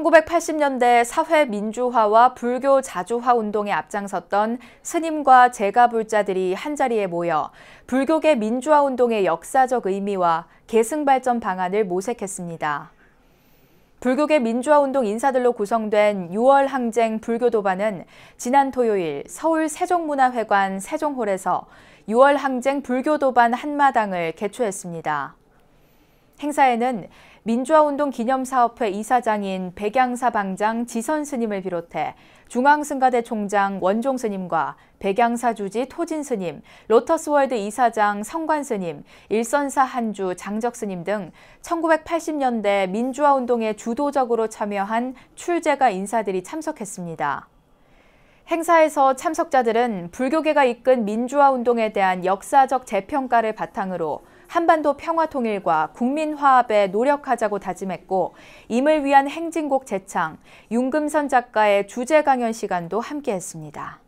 1980년대 사회 민주화와 불교 자주화 운동에 앞장섰던 스님과 제가불자들이 한자리에 모여 불교계 민주화 운동의 역사적 의미와 계승 발전 방안을 모색했습니다. 불교계 민주화 운동 인사들로 구성된 6월 항쟁 불교도반은 지난 토요일 서울 세종문화회관 세종홀에서 6월 항쟁 불교도반 한마당을 개최했습니다. 행사에는 민주화운동 기념사업회 이사장인 백양사 방장 지선 스님을 비롯해 중앙승가대 총장 원종 스님과 백양사 주지 토진 스님, 로터스월드 이사장 성관 스님, 일선사 한주 장적 스님 등 1980년대 민주화운동에 주도적으로 참여한 출제가 인사들이 참석했습니다. 행사에서 참석자들은 불교계가 이끈 민주화운동에 대한 역사적 재평가를 바탕으로 한반도 평화통일과 국민화합에 노력하자고 다짐했고, 임을 위한 행진곡 재창, 윤금선 작가의 주제 강연 시간도 함께했습니다.